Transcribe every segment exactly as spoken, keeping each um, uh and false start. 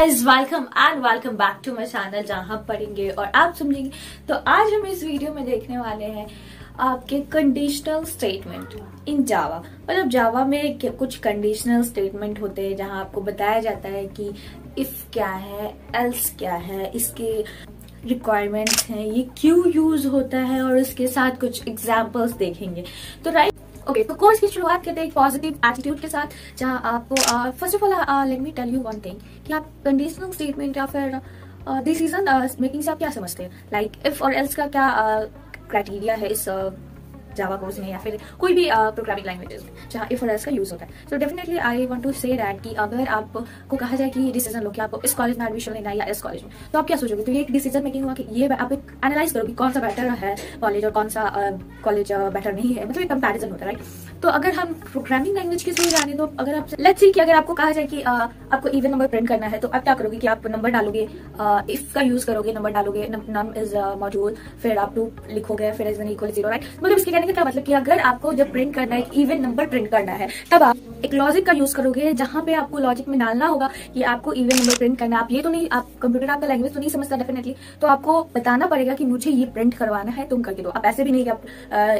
Welcome and welcome back to my channel जहां हम पढ़ेंगे और आप समझेंगे। तो आज हम इस वीडियो में देखने वाले हैं आपके कंडीशनल स्टेटमेंट इन जावा। मतलब जावा में कुछ कंडीशनल स्टेटमेंट होते हैं जहां आपको बताया जाता है कि इफ क्या है, एल्स क्या है, इसके रिक्वायरमेंट्स हैं, ये क्यों यूज होता है और इसके साथ कुछ एग्जाम्पल्स देखेंगे। तो राइट ओके okay, तो कोर्स की शुरुआत करते हैं एक पॉजिटिव एटीट्यूड के साथ, जहां आपको first of all let me tell you one thing कि आप कंडीशनल स्टेटमेंट या फिर दिस रीजन मेकिंग से आप क्या समझते हैं, लाइक इफ और एल्स का क्या क्राइटेरिया uh, है इस जावा uh, कोर्स में या फिर कोई भी प्रोग्रामिंग लैंग्वेजेस में जहाँ इफ और एल्स का यूज होता है। So definitely I want to say that कि अगर आपको कहा जाए कि डिसीजन लो कि आपको इस कॉलेज में एडमिशन लेना है या इस कॉलेज में, तो आप क्या सोचोगे? तो ये एक डिसीजन मेकिंग हुआ कि ये आप एक एनालाइज करोगे कौन सा बेटर है कॉलेज और कौन सा कॉलेज uh, बेटर नहीं है, मतलब एक कंपेरिजन होता है राइट। तो अगर हम प्रोग्रामिंग लैंग्वेज के थ्रू जाने तो अगर आप लेट्स सी कि अगर आपको कहा जाए कि uh, आपको इवन नंबर प्रिंट करना है तो आप क्या करोगे कि आप नंबर डालोगे, इफ uh, का यूज करोगे, नंबर डालोगे, नम इज मॉड्यूल, फिर आप टू लिखोगे, फिर इज इक्वल जीरो राइट। मतलब इसके कहने का क्या मतलब कि अगर आपको जब प्रिंट करना है इवन नंबर प्रिंट करना है तब आप एक लॉजिक का यूज करोगे जहां पे आपको लॉजिक में डालना होगा कि आपको इवन नंबर प्रिंट करना है। आप ये तो नहीं, आप कंप्यूटर आपका लैंग्वेज तो नहीं समझता डेफिनेटली, तो आपको बताना पड़ेगा कि मुझे ये प्रिंट करवाना है तुम करके दो। आप ऐसे भी नहीं कि आप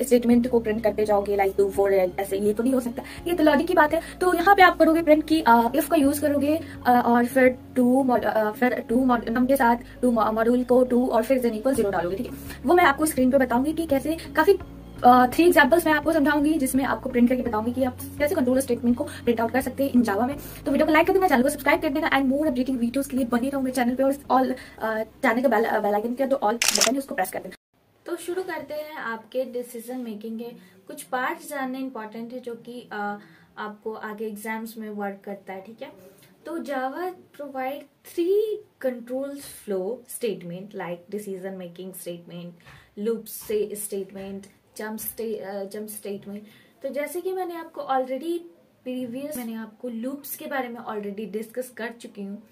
स्टेटमेंट uh, को प्रिंट करते जाओगे लाइक टू फोर ऐसे, ये तो नहीं हो सकता, ये तो लॉजिक की बात है। तो यहाँ पे आप करोगे प्रिंट की इफ का यूज करोगे uh, और फिर टू uh, फिर टू नम के साथ टू मॉड्यूल को टू और फिर इज इक्वल जीरो डालोगे, ठीक है। वो मैं आपको स्क्रीन पे बताऊंगी कि कैसे, काफी थ्री uh, एग्जाम्पल्स मैं आपको समझाऊंगी जिसमें आपको प्रिंट करके बताऊंगी कि आप कैसे कंट्रोल स्टेटमेंट को प्रिंट आउट कर सकते हैं इन जावा में। तो वीडियो को लाइक कर देना, चैनल को सब्सक्राइब कर देना एंड मोर अपडेटिंग वीडियोस के लिए बने रहो मेरे चैनल पे और ऑल चैनल का बेल आइकन का जो ऑल बटन है उसको प्रेस कर देना। तो शुरू करते हैं आपके डिसीजन मेकिंग के कुछ पार्ट जानने इंपॉर्टेंट है जो कि uh, आपको आगे एग्जाम्स में वर्क करता है, ठीक है। तो Java provide three control flow statement like decision making statement, loop statement, jump jump statement. तो जैसे कि मैंने आपको ऑलरेडी प्रीवियस मैंने आपको लूप्स के बारे में ऑलरेडी डिस्कस कर चुकी हूँ,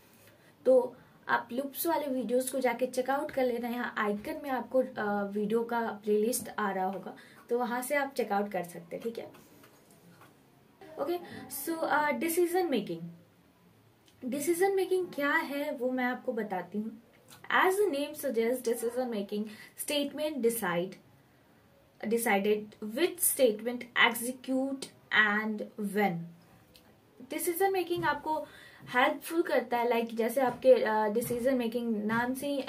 तो आप लूप्स वाले वीडियोस को जाके चेकआउट कर लेना। यहाँ आइकन में आपको वीडियो का प्लेलिस्ट आ रहा होगा तो वहाँ से आप चेकआउट कर सकते हैं, ठीक है। Okay, so decision making decision making क्या है वो मैं आपको बताती हूँ। As the name suggest decision making statement decide decided which statement execute and when। decision making आपको हेल्पफुल करता है, लाइक like जैसे आपके decision making नाम से ही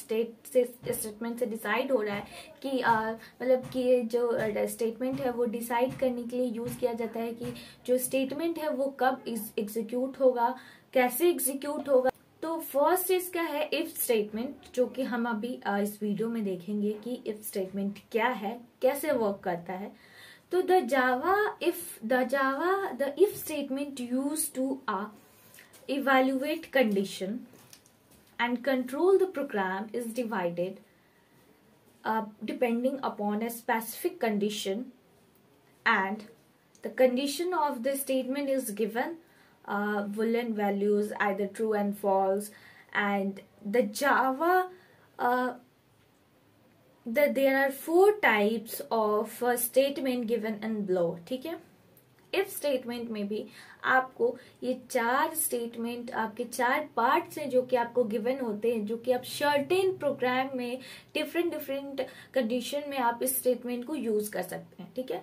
स्टेट से स्टेटमेंट से डिसाइड हो रहा है कि मतलब कि जो स्टेटमेंट है वो डिसाइड करने के लिए यूज़ किया जाता है कि जो स्टेटमेंट है वो कब एग्जीक्यूट होगा, कैसे एग्जीक्यूट होगा। तो फर्स्ट चीज क्या है इफ स्टेटमेंट, जो कि हम अभी आ, इस वीडियो में देखेंगे कि इफ स्टेटमेंट क्या है, कैसे वर्क करता है। तो the Java if the Java the if statement use to ah evaluate condition and control the program is divided depending upon a specific condition and the condition of the statement is given Uh, boolean values either true and false, and the Java uh, that there are four types of uh, statement given in below, ठीक है। if statement में भी आपको ये चार statement आपके चार parts हैं जो कि आपको given होते हैं, जो कि आप certain program में different different condition में आप इस statement को use कर सकते हैं, ठीक है।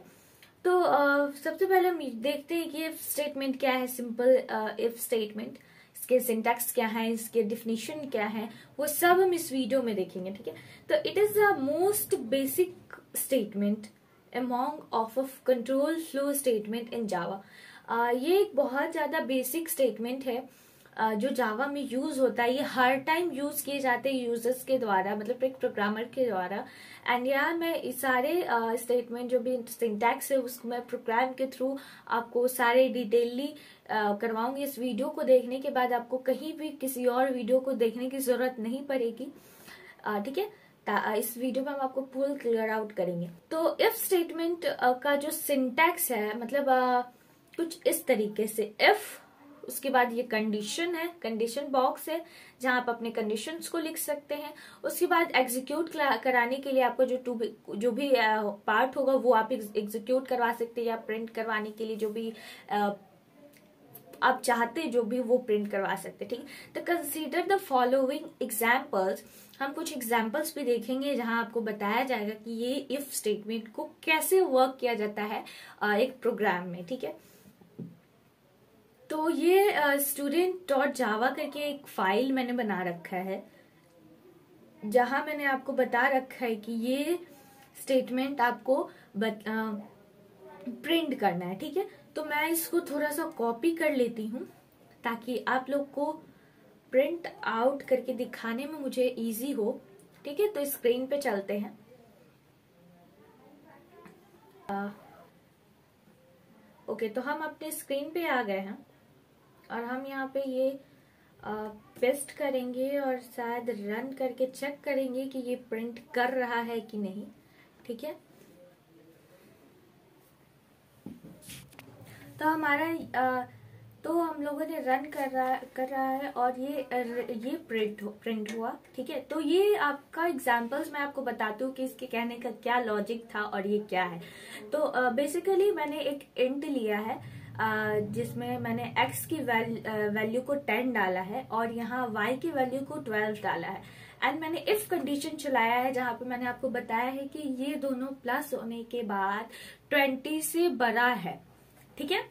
तो uh, सबसे पहले हम देखते हैं कि इफ स्टेटमेंट क्या है। सिंपल इफ स्टेटमेंट, इसके सिंटैक्स क्या है, इसके डिफिनीशन क्या है, वो सब हम इस वीडियो में देखेंगे, ठीक है। तो it is the most basic statement among of of control flow statement in Java. ये एक बहुत ज़्यादा बेसिक स्टेटमेंट है uh, जो जावा में यूज होता है। ये हर टाइम यूज किए जाते हैं यूजर्स के द्वारा, मतलब एक प्रोग्रामर के द्वारा। एंड यार मैं इस सारे स्टेटमेंट uh, जो भी सिंटैक्स है उसको मैं प्रोग्राम के थ्रू आपको सारे डिटेलली uh, करवाऊंगी। इस वीडियो को देखने के बाद आपको कहीं भी किसी और वीडियो को देखने की जरूरत नहीं पड़ेगी, uh, ठीक है। इस वीडियो में हम आपको फुल क्लियर आउट करेंगे। तो इफ स्टेटमेंट uh, का जो सिंटैक्स है मतलब uh, कुछ इस तरीके से। इफ उसके बाद ये कंडीशन है, कंडीशन बॉक्स है जहां आप अपने कंडीशंस को लिख सकते हैं। उसके बाद एग्जीक्यूट कराने के लिए आपको जो टू जो भी पार्ट होगा वो आप एग्जीक्यूट करवा सकते हैं, या प्रिंट करवाने के लिए जो भी आप चाहते जो भी वो प्रिंट करवा सकते, ठीक। तो कंसीडर द फॉलोइंग एग्जाम्पल्स, हम कुछ एग्जाम्पल्स भी देखेंगे जहां आपको बताया जाएगा कि ये इफ स्टेटमेंट को कैसे वर्क किया जाता है एक प्रोग्राम में, ठीक है। तो ये स्टूडेंट डॉट जावा करके एक फाइल मैंने बना रखा है जहां मैंने आपको बता रखा है कि ये स्टेटमेंट आपको बत, आ, प्रिंट करना है, ठीक है। तो मैं इसको थोड़ा सा कॉपी कर लेती हूँ ताकि आप लोग को प्रिंट आउट करके दिखाने में मुझे इजी हो, ठीक है। तो स्क्रीन पे चलते हैं। आ, ओके, तो हम अपने स्क्रीन पे आ गए हैं और हम यहाँ पे ये पेस्ट करेंगे और शायद रन करके चेक करेंगे कि ये प्रिंट कर रहा है कि नहीं, ठीक है। तो हमारा आ, तो हम लोगों ने रन कर रहा कर रहा है और ये ये प्रिंट प्रिंट हुआ, ठीक है। तो ये आपका एग्जांपल्स मैं आपको बताती हूँ कि इसके कहने का क्या लॉजिक था और ये क्या है। तो बेसिकली मैंने एक इंट लिया है जिसमें मैंने x की वैल्यू को टेन डाला है और यहाँ y की वैल्यू को ट्वेल्व डाला है, एंड मैंने इफ कंडीशन चलाया है जहाँ पे मैंने आपको बताया है कि ये दोनों प्लस होने के बाद ट्वेंटी से बड़ा है, ठीक है।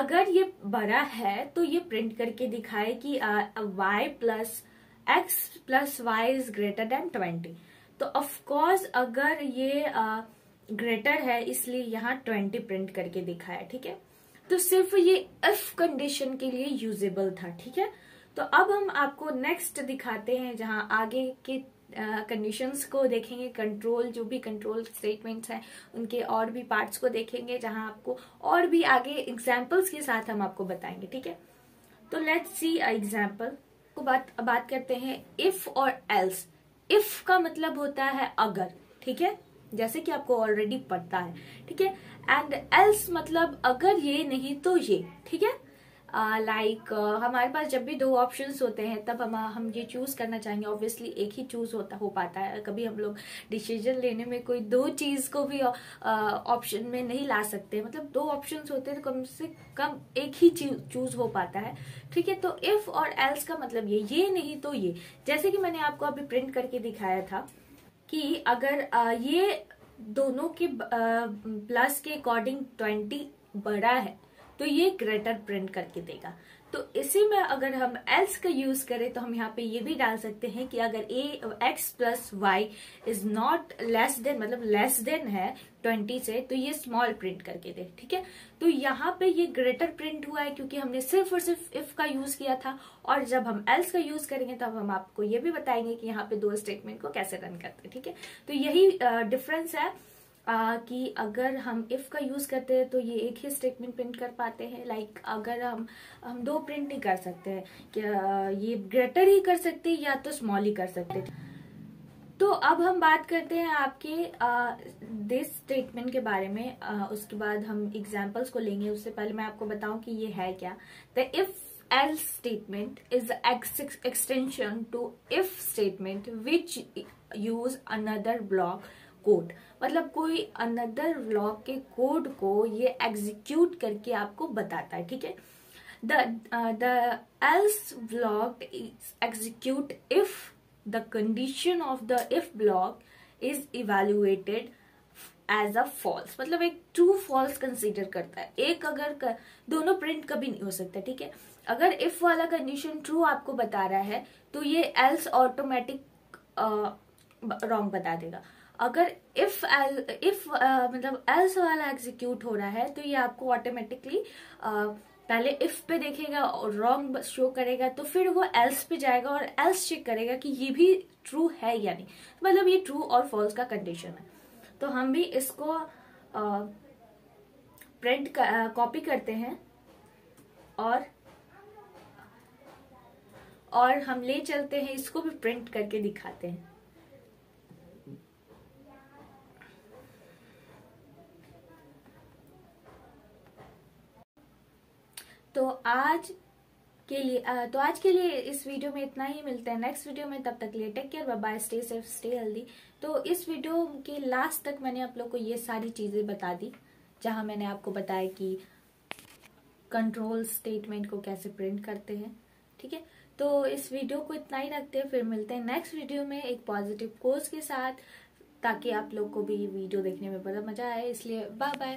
अगर ये बड़ा है तो ये प्रिंट करके दिखाए कि y plus x plus y is greater than twenty. तो ऑफकोर्स अगर ये ग्रेटर है इसलिए यहाँ ट्वेंटी प्रिंट करके दिखाया, ठीक है। तो सिर्फ ये इफ कंडीशन के लिए यूजेबल था, ठीक है। तो अब हम आपको नेक्स्ट दिखाते हैं जहां आगे के कंडीशंस uh, को देखेंगे, कंट्रोल जो भी कंट्रोल स्टेटमेंट्स हैं उनके और भी पार्ट्स को देखेंगे जहां आपको और भी आगे एग्जांपल्स के साथ हम आपको बताएंगे, ठीक है। तो लेट्स सी एग्जांपल को बात बात करते हैं इफ और एल्स। इफ का मतलब होता है अगर, ठीक है, जैसे कि आपको ऑलरेडी पता है, ठीक है। एंड एल्स मतलब अगर ये नहीं तो ये, ठीक है। लाइक uh, like, uh, हमारे पास जब भी दो ऑप्शंस होते हैं तब हम हम ये चूज करना चाहेंगे। ऑब्वियसली एक ही चूज होता हो पाता है, कभी हम लोग डिसीजन लेने में कोई दो चीज को भी ऑप्शन uh, में नहीं ला सकते, मतलब दो ऑप्शंस होते हैं तो कम से कम एक ही चूज हो पाता है, ठीक है। तो इफ और एल्स का मतलब ये ये नहीं तो ये, जैसे कि मैंने आपको अभी प्रिंट करके दिखाया था कि अगर uh, ये दोनों के प्लस uh, के अकॉर्डिंग ट्वेंटी बड़ा है तो ये ग्रेटर प्रिंट करके देगा। तो इसी में अगर हम एल्स का यूज करें तो हम यहाँ पे ये भी डाल सकते हैं कि अगर a x plus y is not less than, मतलब लेस देन है ट्वेंटी से, तो ये स्मॉल प्रिंट करके दे, ठीक है। तो यहाँ पे ये ग्रेटर प्रिंट हुआ है क्योंकि हमने सिर्फ और सिर्फ इफ का यूज किया था, और जब हम एल्स का यूज करेंगे तब हम आपको ये भी बताएंगे कि यहाँ पे दो स्टेटमेंट को कैसे रन करते हैं, ठीक है। तो यही डिफरेंस है आ, कि अगर हम इफ का यूज करते हैं तो ये एक ही स्टेटमेंट प्रिंट कर पाते हैं। लाइक अगर हम हम दो प्रिंट नहीं कर सकते हैं कि आ, ये ग्रेटर ही कर सकते या तो स्मॉल ही कर सकते। तो अब हम बात करते हैं आपके दिस स्टेटमेंट के बारे में, आ, उसके बाद हम एग्जांपल्स को लेंगे। उससे पहले मैं आपको बताऊं कि ये है क्या। The if else statement is an extension to if statement which use another block code, मतलब कोई another block के कोड को ये execute करके आपको बताता है, ठीक है। the uh, the else block is execute if the condition of the if block is evaluated as a false, मतलब एक ट्रू फॉल्स कंसीडर करता है। एक अगर कर, दोनों प्रिंट कभी नहीं हो सकता, ठीक है। अगर इफ वाला कंडीशन ट्रू आपको बता रहा है तो ये एल्स ऑटोमेटिक रॉन्ग बता देगा। अगर इफ एल इफ मतलब एल्स वाला एग्जीक्यूट हो रहा है तो ये आपको ऑटोमेटिकली uh, पहले इफ पे देखेगा और रॉन्ग शो करेगा, तो फिर वो एल्स पे जाएगा और एल्स चेक करेगा कि ये भी ट्रू है या नहीं, मतलब ये ट्रू और फॉल्स का कंडीशन है। तो हम भी इसको प्रिंट कॉपी करते हैं और और हम ले चलते हैं, इसको भी प्रिंट करके दिखाते हैं। तो आज के लिए तो आज के लिए इस वीडियो में इतना ही। मिलते हैं नेक्स्ट वीडियो में, तब तक लिए take care, bye bye, stay safe, stay healthy. तो इस वीडियो के लास्ट तक मैंने आप लोग को ये सारी चीजें बता दी जहां मैंने आपको बताया कि कंट्रोल स्टेटमेंट को कैसे प्रिंट करते हैं। ठीक है, तो इस वीडियो को इतना ही रखते हैं, फिर मिलते हैं नेक्स्ट वीडियो में एक पॉजिटिव कोर्स के साथ, ताकि आप लोग को भी वीडियो देखने में बहुत मजा आए। इसलिए बाय बाय।